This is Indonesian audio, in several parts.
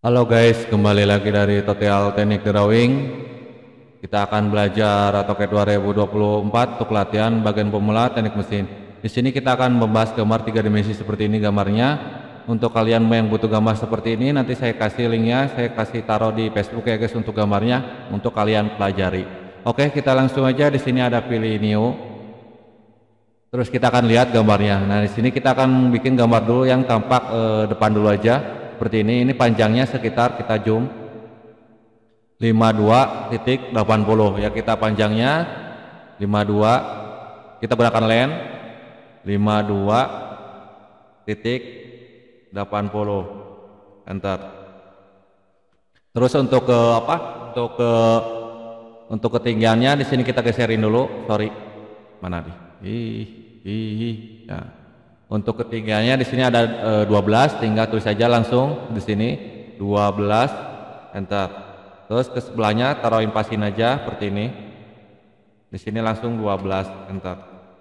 Halo guys, kembali lagi dari Tutorial Teknik Drawing. Kita akan belajar AutoCAD 2024 untuk latihan bagian pemula teknik mesin. Di sini kita akan membahas gambar 3 dimensi seperti ini gambarnya. Untuk kalian yang butuh gambar seperti ini, nanti saya kasih linknya, saya kasih taruh di Facebook ya guys untuk gambarnya untuk kalian pelajari. Oke, kita langsung aja. Di sini ada pilih new. Terus kita akan lihat gambarnya. Nah, di sini kita akan bikin gambar dulu yang tampak depan dulu aja. Seperti ini panjangnya sekitar kita zoom 52.80 ya, kita panjangnya 52, kita gunakan lens 52.80, enter. Terus untuk ke apa, untuk ketinggiannya di sini kita geserin dulu, sorry mana nih, ya. Untuk ketinggiannya di sini ada 12, tinggal tulis saja langsung di sini 12, enter. Terus ke sebelahnya taruh impasin aja seperti ini. Di sini langsung 12, enter.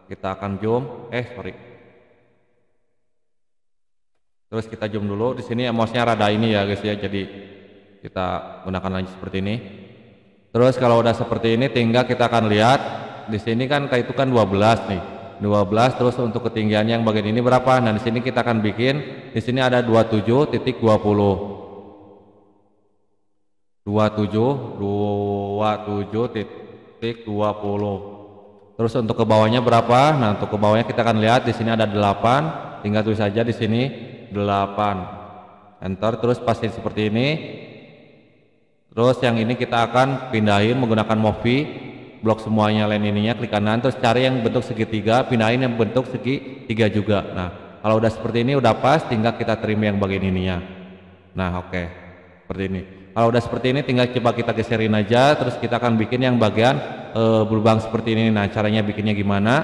Kita akan zoom, sorry. Terus kita zoom dulu. Di sini mouse-nya rada ini ya guys ya. Jadi kita gunakan lagi seperti ini. Terus kalau udah seperti ini tinggal kita akan lihat di sini kan kayak itu kan 12 nih. 12, terus untuk ketinggiannya yang bagian ini berapa? Nah, di sini kita akan bikin, di sini ada 27.20. Terus untuk ke bawahnya berapa? Nah, untuk ke bawahnya kita akan lihat di sini ada 8, tinggal tulis saja di sini 8. Enter, terus pasti seperti ini. Terus yang ini kita akan pindahin menggunakan Movi. Blok semuanya line ininya, klik kanan, terus cari yang bentuk segitiga, pindahin yang bentuk segitiga juga. Nah, kalau udah seperti ini udah pas, tinggal kita trim yang bagian ininya. Nah, oke. Seperti ini. Kalau udah seperti ini tinggal coba kita geserin aja, terus kita akan bikin yang bagian berlubang seperti ini. Nah, caranya bikinnya gimana?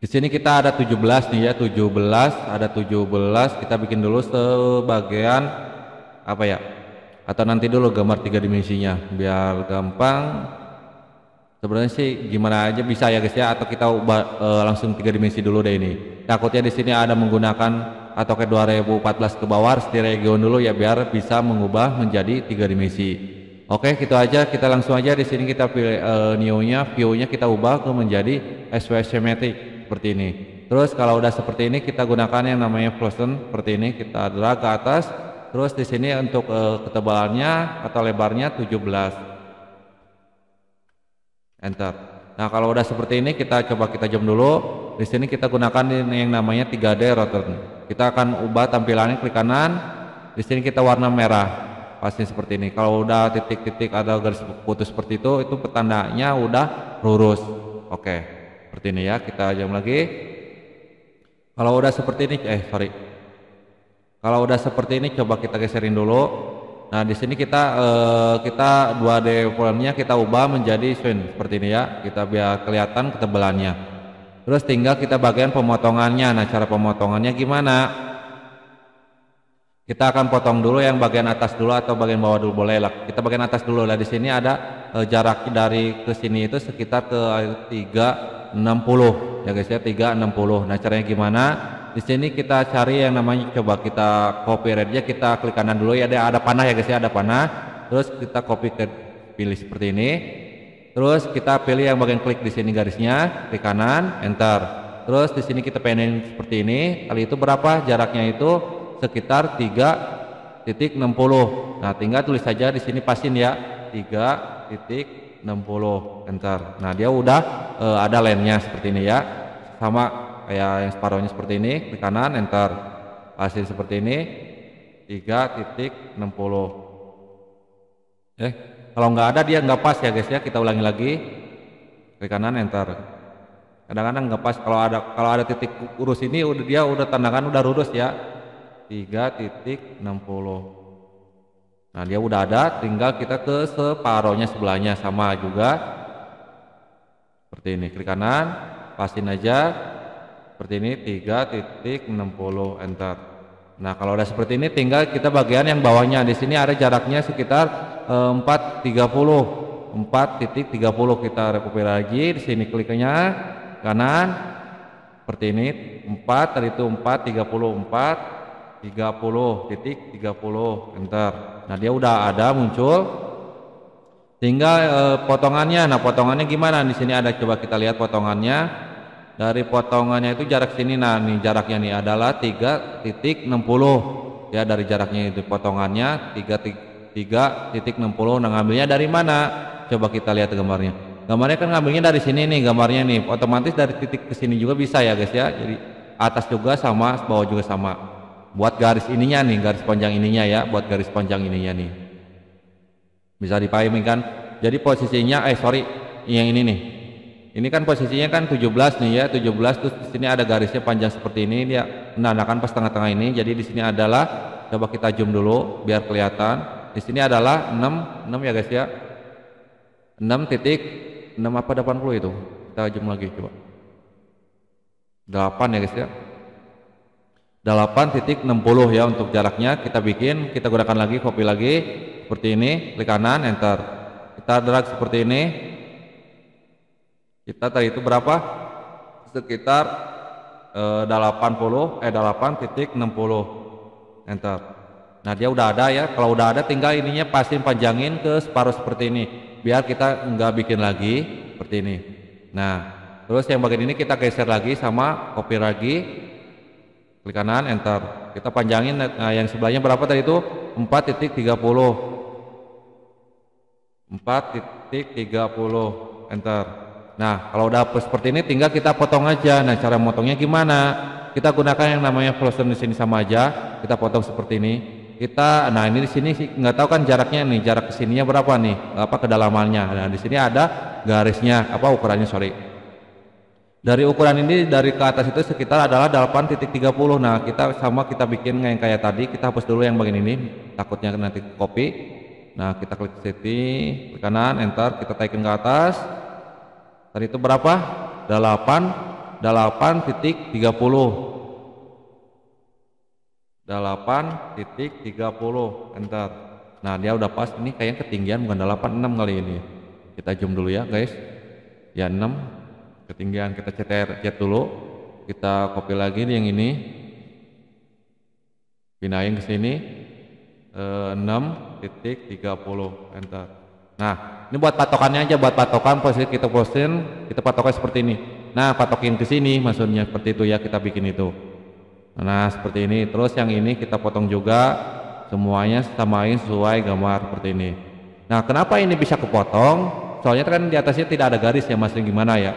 Di sini kita ada 17 nih ya, 17, kita bikin dulu sebagian apa ya? Atau nanti dulu gambar 3 dimensinya biar gampang. Sebenarnya sih gimana aja bisa ya guys ya, atau kita ubah langsung 3 dimensi dulu deh ini. Takutnya di sini ada menggunakan AutoCAD 2014 ke bawah, harus di region dulu ya biar bisa mengubah menjadi 3 dimensi. Oke, gitu aja, kita langsung aja di sini kita pilih new-nya, view-nya kita ubah ke menjadi SW Schematic seperti ini. Terus kalau udah seperti ini kita gunakan yang namanya fluorescent seperti ini, kita drag ke atas. Terus di sini untuk ketebalannya atau lebarnya 17. Enter. Nah, kalau udah seperti ini kita zoom dulu. Di sini kita gunakan yang namanya 3D rotation. Kita akan ubah tampilannya, klik kanan. Di sini kita warna merah. Pasti seperti ini. Kalau udah titik-titik ada garis putus seperti itu petandanya udah lurus. Oke. Seperti ini ya. Kita zoom lagi. Kalau udah seperti ini, sorry. Kalau udah seperti ini coba kita geserin dulu. Nah, di sini kita 2D formnya kita ubah menjadi swing seperti ini ya. Kita biar kelihatan ketebalannya. Terus tinggal kita bagian pemotongannya. Nah, cara pemotongannya gimana? Kita akan potong dulu yang bagian atas dulu atau bagian bawah dulu boleh lah. Kita bagian atas dulu lah. Di sini ada jarak dari ke sini itu sekitar ke 360 ya guys ya, 360. Nah, caranya gimana? Di sini kita cari yang namanya, coba kita copy aja, kita klik kanan dulu ya, ada panah ya guys ya, ada panah. Terus kita copy ke pilih seperti ini. Terus kita pilih yang bagian klik di sini garisnya, klik kanan, enter. Terus di sini kita pending seperti ini. Kali itu berapa jaraknya itu sekitar 3.60. Nah, tinggal tulis saja di sini pasin ya 3.60, enter. Nah, dia udah ada lensnya seperti ini ya. Sama kayak yang separuhnya seperti ini, klik kanan, enter. Hasil seperti ini 3.60. Kalau nggak ada dia nggak pas ya guys ya, kita ulangi lagi, klik kanan, enter. Kadang-kadang nggak pas, kalau ada titik lurus ini udah, dia udah tandakan udah lurus ya 3.60. nah, dia udah ada, tinggal kita ke separuhnya sebelahnya sama juga seperti ini, klik kanan, pasin aja seperti ini 3.60, enter. Nah, kalau udah seperti ini tinggal kita bagian yang bawahnya. Di sini ada jaraknya sekitar 4.30, kita recover lagi. Di sini kliknya kanan seperti ini 4 dari itu 4.34 30.30, enter. Nah, dia udah ada muncul. Tinggal potongannya. Nah, potongannya gimana? Di sini ada, coba kita lihat potongannya. Dari potongannya itu jarak sini, nah nih jaraknya nih adalah 3.60. Ya, dari jaraknya itu potongannya 3.60. Nah, ngambilnya dari mana? Coba kita lihat gambarnya. Gambarnya kan ngambilnya dari sini nih, gambarnya nih. Otomatis dari titik ke sini juga bisa ya, guys ya. Jadi atas juga sama, bawah juga sama. Buat garis ininya nih, garis panjang ininya ya, buat garis panjang ininya nih. Bisa dipahami kan? Jadi posisinya, yang ini nih. Ini kan posisinya kan 17 nih ya, 17 terus di sini ada garisnya panjang seperti ini, dia menandakan pas tengah-tengah ini. Jadi di sini adalah, coba kita zoom dulu biar kelihatan. Di sini adalah 6 ya guys ya. 6.6 apa 80 itu? Kita zoom lagi coba. 8 ya guys ya. 8.60 ya untuk jaraknya. Kita bikin, kita gunakan lagi, copy lagi seperti ini, klik kanan, enter. Kita drag seperti ini. Kita tadi itu berapa? Sekitar 8.60, enter. Nah, dia udah ada ya. Kalau udah ada tinggal ininya pastiin, panjangin ke separuh seperti ini biar kita nggak bikin lagi seperti ini. Nah, terus yang bagian ini kita geser lagi sama copy lagi. Klik kanan, enter. Kita panjangin. Nah, yang sebelahnya berapa tadi itu? 4.30. 4.30, enter. Nah, kalau udah seperti ini tinggal kita potong aja. Nah, cara motongnya gimana? Kita gunakan yang namanya floater di sini sama aja. Kita potong seperti ini. Kita, nah ini di sini nggak tahu kan jaraknya nih, jarak kesininya berapa nih? Apa kedalamannya? Nah, di sini ada garisnya, apa ukurannya, Dari ukuran ini dari ke atas itu sekitar adalah 8.30. Nah, kita sama, kita bikin yang kayak tadi. Kita hapus dulu yang bagian ini, takutnya nanti copy. Nah, kita klik setting, klik kanan, enter, kita taikin ke atas. Tadi itu berapa? 8.30. 8.30, enter. Nah, dia udah pas. Ini kayaknya ketinggian bukan 86 kali ini. Kita zoom dulu ya, guys. Ya, 6. Ketinggian kita CTRL dulu, kita copy lagi yang ini, pindahin ke sini, 6.30, enter. Nah, ini buat patokannya aja, buat patokan posisi kita posting, kita patokan seperti ini. Nah, patokin ke sini, maksudnya seperti itu ya, kita bikin itu. Nah, seperti ini. Terus yang ini kita potong juga, semuanya samain sesuai gambar seperti ini. Nah, kenapa ini bisa kepotong? Soalnya kan di atasnya tidak ada garis ya, maksudnya gimana ya?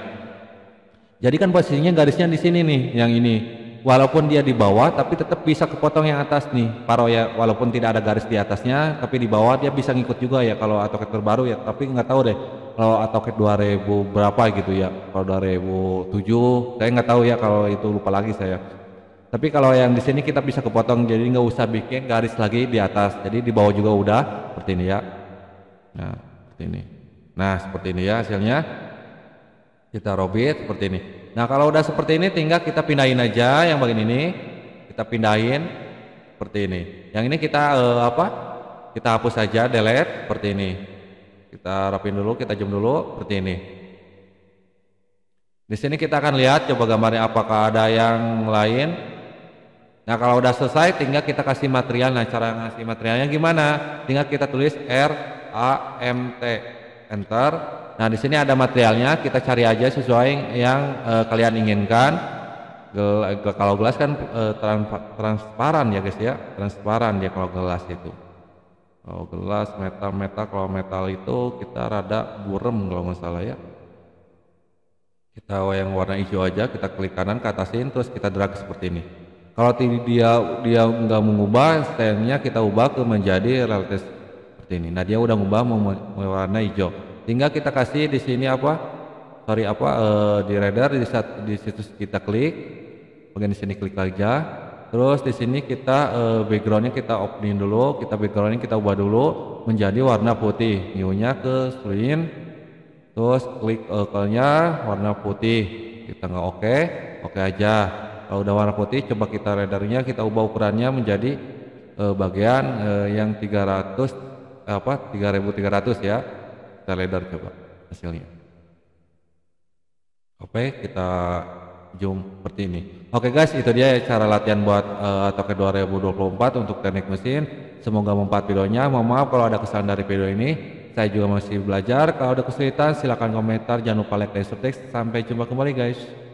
Jadi kan posisinya garisnya di sini nih, yang ini. Walaupun dia di bawah, tapi tetap bisa kepotong yang atas nih. Paro ya, walaupun tidak ada garis di atasnya, tapi di bawah dia bisa ngikut juga ya. Kalau AutoCAD terbaru ya, tapi nggak tahu deh. Kalau AutoCAD 2000 berapa gitu ya? Kalau 2007, saya nggak tahu ya. Kalau itu lupa lagi saya. Tapi kalau yang di sini kita bisa kepotong, jadi nggak usah bikin garis lagi di atas. Jadi di bawah juga udah seperti ini ya. Nah, seperti ini. Nah, seperti ini ya hasilnya. Kita robit seperti ini. Nah, kalau udah seperti ini tinggal kita pindahin aja yang bagian ini. Kita pindahin seperti ini. Yang ini kita kita hapus aja, delete seperti ini. Kita rapin dulu, kita zoom dulu seperti ini. Di sini kita akan lihat coba gambarnya apakah ada yang lain. Nah, kalau udah selesai tinggal kita kasih material. Nah, cara ngasih materialnya gimana? Tinggal kita tulis RAMT, enter. Nah, di sini ada materialnya, kita cari aja sesuai yang kalian inginkan. Kalau gelas kan transparan ya guys ya, transparan ya kalau gelas itu. Kalau gelas metal-metal, kalau metal itu kita rada burem kalau nggak salah ya. Kita yang warna hijau aja, kita klik kanan ke atasin, terus kita drag seperti ini. Kalau dia nggak mengubah, standnya kita ubah ke menjadi relatif seperti ini. Nah, dia udah mengubah warna hijau. Tinggal kita kasih di sini di radar di situs kita klik, bagian di sini klik aja. Terus di sini kita backgroundnya kita openin dulu, kita backgroundnya kita ubah dulu menjadi warna putih. New-nya ke screen, terus klik color-nya warna putih. Kita nggak oke aja. Kalau udah warna putih, coba kita radarnya kita ubah ukurannya menjadi bagian yang 3.300 ya. Kita ladder coba hasilnya. Oke, kita zoom seperti ini. Oke guys, itu dia cara latihan buat AutoCAD 2024 untuk teknik mesin. Semoga mempat videonya. Mohon maaf kalau ada kesalahan dari video ini. Saya juga masih belajar. Kalau ada kesulitan silahkan komentar. Jangan lupa like dan subscribe. Sampai jumpa kembali guys.